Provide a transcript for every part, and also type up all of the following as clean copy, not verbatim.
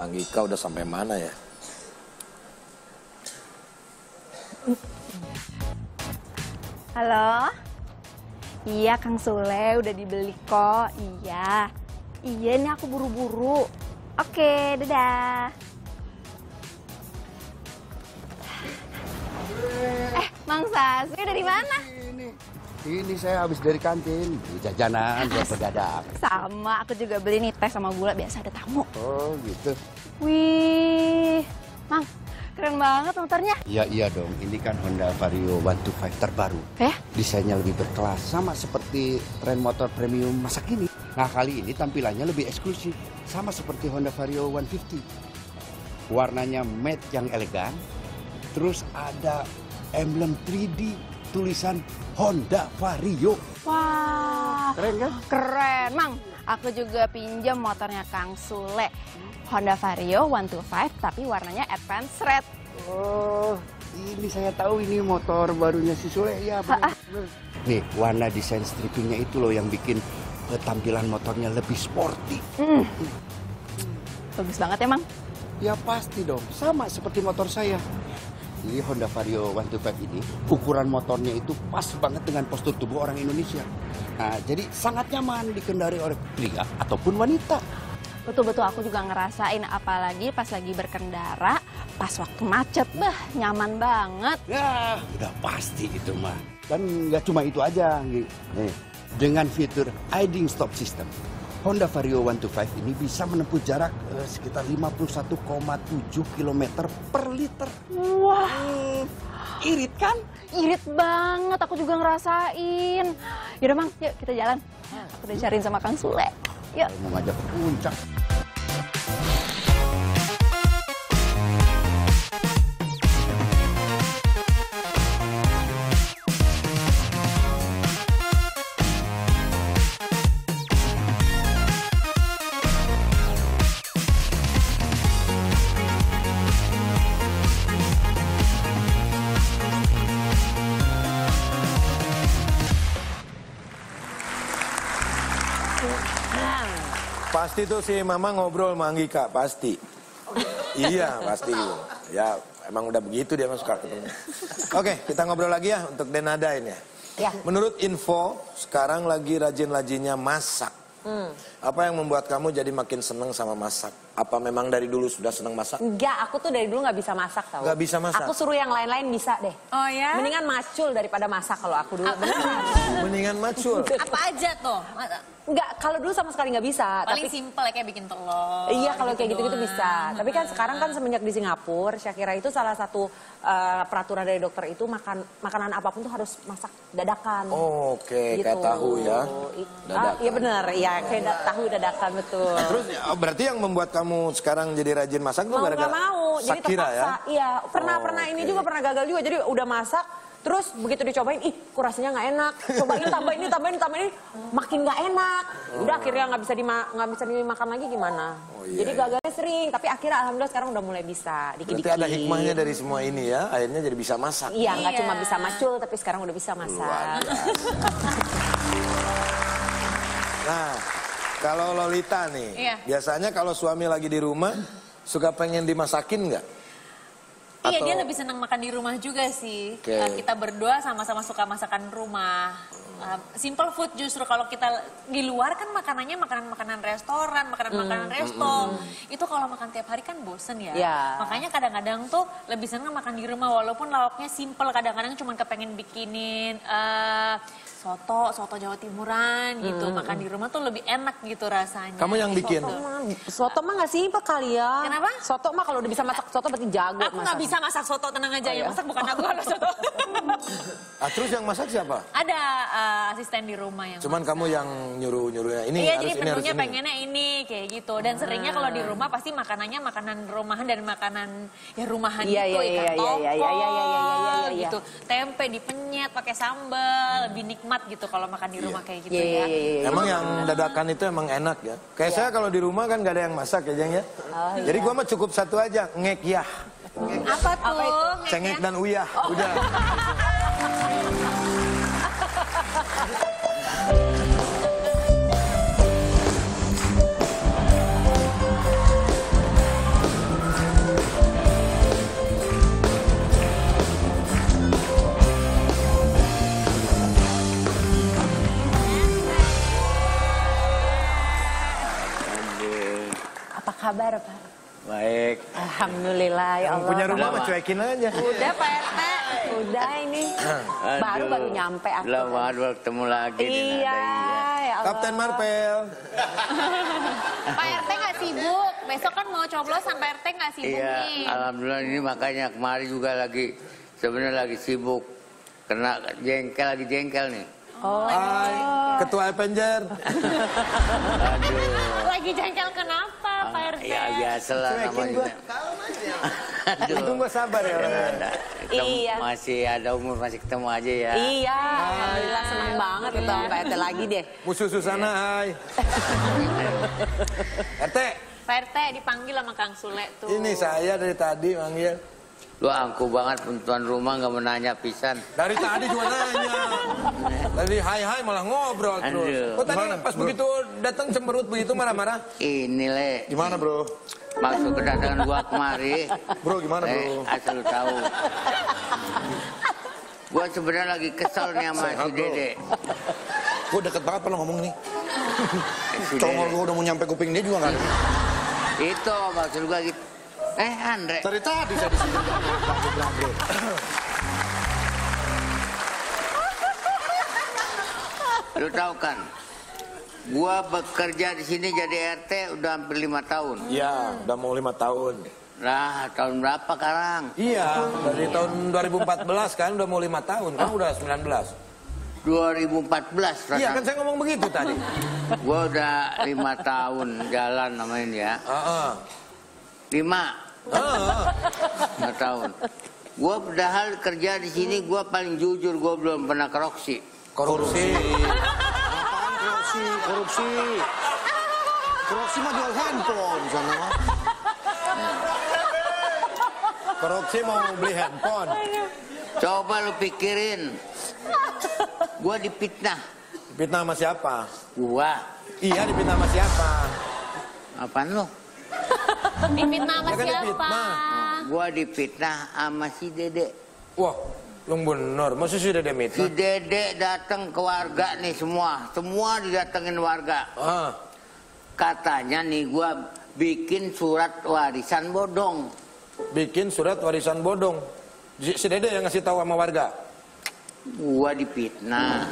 Anggika udah sampai mana ya? Halo? Iya, Kang Sule udah dibeli kok. Iya. Iya, ini aku buru-buru. Oke, dadah. Mang Sas, ini dari mana? Ini saya habis dari kantin, jajanan buat pedagang. Sama, aku juga beli nih teh sama gula, biasa ada tamu. Oh gitu. Wih, Mang, keren banget motornya. Iya, iya dong, ini kan Honda Vario 125 terbaru. Desainnya lebih berkelas, sama seperti tren motor premium masa kini. Nah, kali ini tampilannya lebih eksklusif, sama seperti Honda Vario 150. Warnanya matte yang elegan, terus ada emblem 3D. Tulisan Honda Vario. Wah, keren kan? Keren, Mang. Aku juga pinjam motornya Kang Sule. Honda Vario 125, tapi warnanya Advance Red. Oh, ini saya tahu ini motor barunya si Sule. Ya, bener. Nih, warna desain stripingnya itu loh yang bikin tampilan motornya lebih sporty. Bagus banget ya, Mang? Ya, pasti dong. Sama seperti motor saya. Jadi Honda Vario 125 ini ukuran motornya itu pas banget dengan postur tubuh orang Indonesia. Nah, jadi sangat nyaman dikendari oleh pria ataupun wanita. Betul-betul aku juga ngerasain, apalagi pas lagi berkendara, pas waktu macet, nyaman banget. Ya, udah pasti itu mah. Dan nggak cuma itu aja. Nih, dengan fitur Idling stop system, Honda Vario 125 ini bisa menempuh jarak sekitar 51,7 km per liter. Wah, irit kan? Irit banget, aku juga ngerasain. Yaudah, Mang, yuk kita jalan. Aku udah cariin sama Kang Sule. Yuk. Mau ngajak ke puncak. Pasti tuh si Mama ngobrol sama Anggika, pasti. Iya, pasti. Ya, emang udah begitu dia suka ketemu. Oke, kita ngobrol lagi ya untuk Denada ini. Ya. Menurut info, sekarang lagi rajin-rajinnya masak. Apa yang membuat kamu jadi makin seneng sama masak? Apa memang dari dulu sudah seneng masak? Enggak, aku tuh dari dulu nggak bisa masak tau. Nggak bisa masak? Aku suruh yang lain-lain bisa deh. Oh ya? Mendingan macul daripada masak kalau aku dulu. Mendingan macul? Apa aja tuh? Enggak, kalau dulu sama sekali nggak bisa. Paling simple kayak bikin telur. Iya, kalau kayak gitu-gitu bisa. Tapi kan sekarang kan semenjak di Singapura, Syakira itu salah satu peraturan dari dokter itu makanan apapun tuh harus masak dadakan. Oh, oke, kayak tahu ya. Iya bener, ya kayak tahu dadakan, betul. Terus berarti yang membuat kamu sekarang jadi rajin masak tuh gara-gara Syakira ya? Iya, pernah ini juga pernah gagal juga. Jadi udah masak. Terus begitu dicobain, ih kok rasanya nggak enak. Cobain tambahin, makin nggak enak. Udah akhirnya nggak bisa dimakan lagi gimana. Jadi gagalnya sering, tapi akhirnya alhamdulillah sekarang udah mulai bisa. Dikit-dikit. Berarti ada hikmahnya dari semua ini ya, akhirnya jadi bisa masak. Iya, nggak cuma bisa macul, tapi sekarang udah bisa masak. Nah, kalau Lolita nih, biasanya kalau suami lagi di rumah, suka pengen dimasakin nggak? Iya, dia lebih senang makan di rumah juga sih. Kita berdua sama-sama suka masakan rumah. Simple food justru, kalau kita di luar kan makanannya makanan-makanan restoran, makanan-makanan resto. Itu kalau makan tiap hari kan bosen ya. Makanya kadang-kadang tuh lebih senang makan di rumah walaupun lauknya simple. Kadang-kadang cuma kepengen bikinin soto Jawa Timuran gitu. Makan di rumah tuh lebih enak gitu rasanya. Kamu yang bikin? Soto mah nggak simpel kali ya. Kenapa? Soto mah kalau udah bisa masak soto berarti jago. Aku nggak bisa masak soto, tenang aja. Yang masak bukan aku kalau soto. Terus yang masak siapa? Ada asisten di rumah yang masak. Kamu yang nyuruhnya ini. Iya, jadi menunya pengennya ini kayak gitu. Dan seringnya kalau di rumah pasti makanannya makanan rumahan dan makanan ya rumahan gitu. Ikan tongkol gitu. Tempe dipenyet pakai sambal, lebih nikmat gitu kalau makan di rumah kayak gitu ya. Emang yang dadakan itu emang enak ya. Kayak saya kalau di rumah kan gak ada yang masak ya, Jeng ya. Jadi gua mah cukup satu aja, ngekyah. Apa tuh? Cengek dan uyah. Udah. kabar Pak? Baik. Alhamdulillah ya Allah. Yang punya rumah mah cuekin aja. Udah Pak RT, udah ini. Baru nyampe aku. Lama baru ketemu lagi. Iya. Ya Kapten Marvel. Pak RT nggak sibuk, besok kan mau coblosan Pak RT nggak sibuk iya, nih. Iya, alhamdulillah ini makanya kemarin juga lagi sebenarnya lagi sibuk. Kena lagi jengkel nih. Oh. Ketua Avenger. Lagi jengkel kenapa Pak RT? Ya biasalah namanya. Aduh. Itu gua sabar ya orang. Iya. Masih ada umur masih ketemu aja ya. Iya. Alhamdulillah senang banget ketemu Pak RT lagi deh. Musuh Susana hai. RT. Pak RT dipanggil sama Kang Sule tuh. Ini saya dari tadi manggil. Lu angkuh banget tuan rumah nggak menanya pisan. Dari tadi juga nanya. Dari hai malah ngobrol terus. Aduh. Oh tadi gimana, pas bro? Begitu datang cemberut begitu marah-marah. Ini le. Gimana bro? Maksud kedatangan gua kemari. Bro gimana bro? Asal lu tahu. Gua sebenarnya lagi kesel nih sama si Dede. Gua deket banget pernah ngomong nih. Congol gua udah mau nyampe kuping dia juga nggak. Itu maksud gua gitu. Andre. Dari tadi saya di sini. Lu tahu kan, gua bekerja di sini jadi RT udah hampir 5 tahun. Iya, udah mau 5 tahun. Nah, tahun berapa sekarang? Iya, dari tahun 2014 kan udah mau 5 tahun, kan udah 19. 2014 rasanya. Iya kan saya ngomong begitu tadi. Gua udah 5 tahun jalan namanya ya. Lima tahun. Gue padahal kerja di sini, gue paling jujur, gue belum pernah korupsi. Korupsi mah jual handphone sana. Korupsi mau beli handphone. Coba lu pikirin, gue dipitnah. Dipitnah sama siapa? Gua. Iya dipitnah sama siapa? Apaan lu? Dipitnah sama siapa? Gua dipitnah sama si Dede. Wah, lu bener. Maksud si Dede mitnah? Si Dede datang ke warga nih semua. Semua didatengin warga. Katanya nih gua bikin surat warisan bodong. Bikin surat warisan bodong? Si Dede yang ngasih tahu sama warga? Gua dipitnah.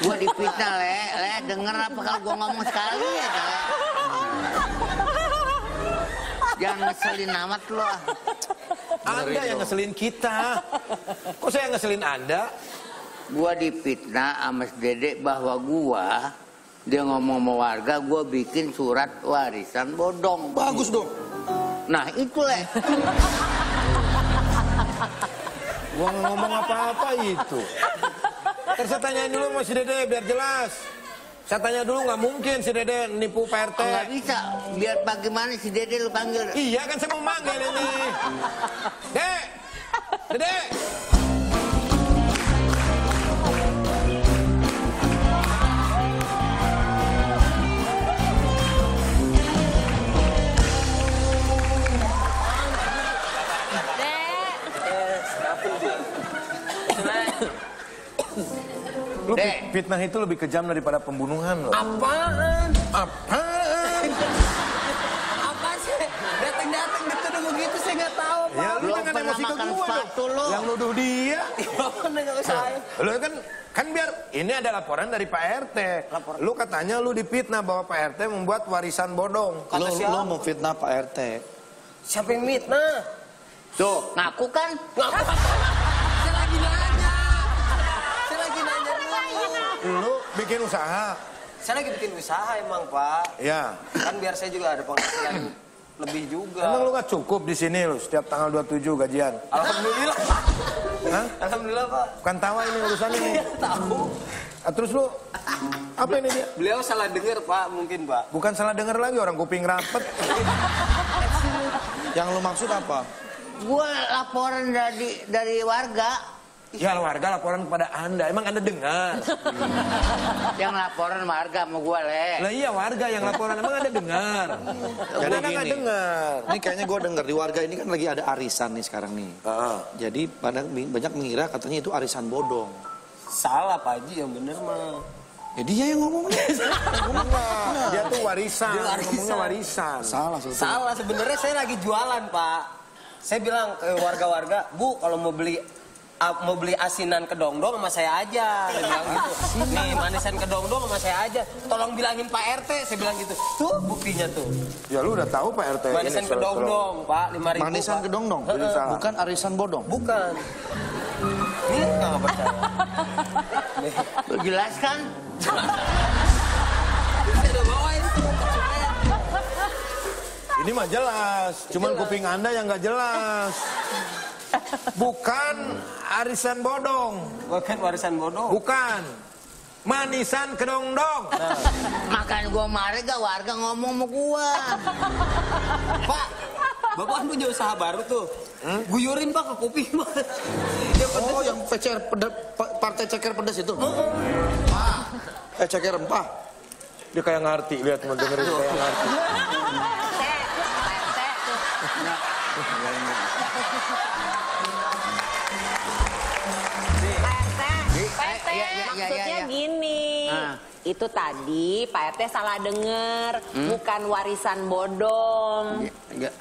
Gua dipitnah le denger apa kalau gua ngomong sekali ya le. Jangan ngeselin amat lo. Anda yang ngeselin kita. Kok saya ngeselin Anda? Gua dipitnah sama Dedek bahwa gua dia ngomong sama warga gua bikin surat warisan bodong. Bagus dong. Nah itu le. Gua ngomong apa-apa itu. Terus saya tanyain dulu sama si Dede biar jelas. Saya tanya dulu nggak mungkin si Dede nipu Pak RT. Nggak bisa. Biar bagaimana si Dede lu panggil. Iya kan saya mau manggil ini. Dek, Dede. Lu fitnah itu lebih kejam daripada pembunuhan loh. Apaan? Apa sih? Datang-datang dituduh begitu saya nggak tahu. Apa? Ya, lu jangan emosi ke gua dong. Yang nuduh dia. Lu kan biar ini ada laporan dari Pak RT. Laporan. Lu katanya lu dipitnah bahwa Pak RT membuat warisan bodong. Lu mau fitnah Pak RT. Siapa yang fitnah? Tuh, ngaku kan? Saya lagi nanya. Lu bikin usaha? Saya lagi bikin usaha emang Pak. Ya. Kan biar saya juga ada penghasilan lebih juga. Emang lu gak cukup di sini lu setiap tanggal 27 gajian? Alhamdulillah Pak. Hah? Alhamdulillah Pak. Bukan tawa ini urusan ini. Tahu. Terus lu apa ini dia? Beliau salah dengar Pak mungkin Pak. Bukan salah dengar lagi orang kuping rapet. Yang lu maksud apa? Gua laporan dari warga. Ya warga laporan kepada Anda, emang Anda dengar? Yang laporan warga sama gue le. Lah iya warga yang laporan, emang Anda dengar? Jadi gini, ini kayaknya gue dengar di warga ini kan lagi ada arisan nih sekarang nih. Jadi banyak mengira katanya itu arisan bodong. Salah Pak Haji, yang bener mah. Ya dia yang ngomongnya. Dia tuh warisan. Dia ngomongnya warisan. Salah. Salah. Sebenarnya saya lagi jualan, Pak. Saya bilang ke warga-warga, Bu, kalau mau beli asinan ke Dongdong sama saya aja. Saya bilang gitu. Nih, manisan ke Dongdong sama saya aja. Tolong bilangin Pak RT. Saya bilang gitu. Tuh buktinya tuh. Ya lu udah tahu Pak RT. Manisan ke Dongdong, Pak. 5.000. Manisan ke Dongdong. Bukan arisan bodong. Bukan. Nih, nggak percaya. Lu jelaskan. Ini mah jelas, cuman kuping Anda yang nggak jelas. Bukan arisan bodong. Bukan warisan bodong. Bukan. Manisan ke Dongdong. Nah. Makan gua marah gak warga ngomong sama gua. Pak, Bapak kan punya usaha baru tuh. Hmm? Guyurin Pak ke kuping. Oh, yang pecer pedas, partai ceker pedas itu. Pak, ceker rempah. Dia kayak ngerti, lihat mau dengerin kayak ngerti. Maksudnya gini, itu tadi Pak RT salah dengar, bukan warisan bodong.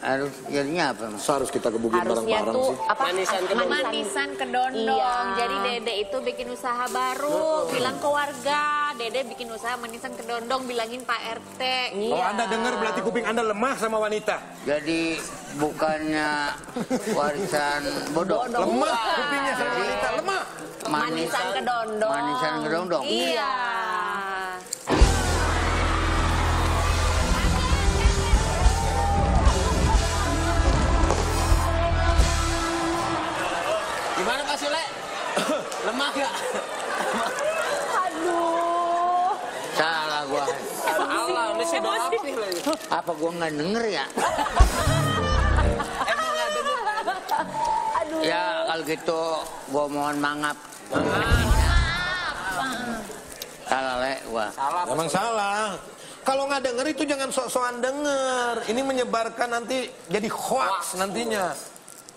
Harus jadinya apa? Harus kita gebukin bareng-bareng sih. Manisan ke Dondong. Jadi Dede itu bikin usaha baru, bilang ke warga. Dede bikin usaha manisan ke Dondong, bilangin Pak RT. Kalau Anda dengar berarti kuping Anda lemah sama wanita. Jadi bukannya warisan bodong. Lemah kupingnya sama wanita, lemah. Manisan ke Dondong. Manisan ke Dondong. Iya. Gimana Pak Sule? Lemah gak? Aduh. Salah gua. Allah, ini sudah aktif lagi. Apa gua nggak denger ya? Emang nggak denger? Aduh. Ya kalau gitu gua mohon mangap. Salah le, gua. Emang salah. Kalau nggak denger itu jangan sok-sokan denger. Ini menyebarkan nanti jadi hoax nantinya.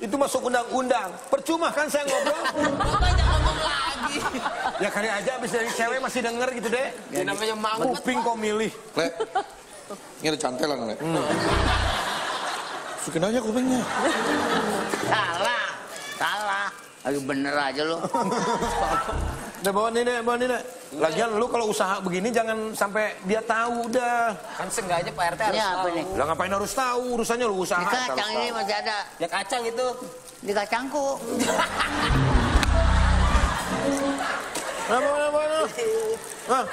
Itu masuk undang-undang. Percuma kan saya ngobrol. Bapak jangan ngomong lagi. Ya kali aja habis dari cewek masih denger gitu deh. Ya namanya manggut. Kuping kok milih. Le, ini ada cantelan Le. Masukin aja kupingnya. Salah. Salah. Ayo bener aja lo. Udah bawa nih deh, bawa nih deh. Lagian lu kalau usaha begini jangan sampai dia tahu udah. Kan sengaja Pak RT harus tahu. Lah ngapain harus tahu, urusannya lu usaha. Di kacang ini masih ada. Ya kacang itu. Di kacangku. Nah, bawa. Hah?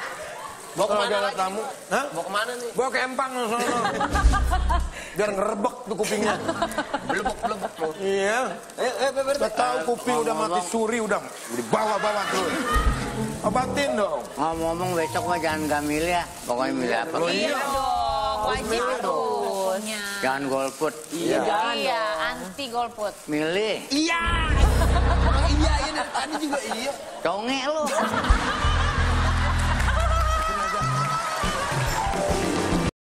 Bawa kemana lagi? Tamu. Hah? Bawa kemana nih? Bawa ke empang lu sono. Biar ngerebek tuh kupingnya. Belebek lu. Iya. Udah tahu kuping udah mati suri udah dibawa-bawa terus. Obatin dong. Ngomong besok mah jangan gak milih ya. Pokoknya milih apa? Iya dong, wajib dong. Jangan golput. Iya, anti golput. Milih. Iya. Orang iya, tadi juga iya. Conge lu.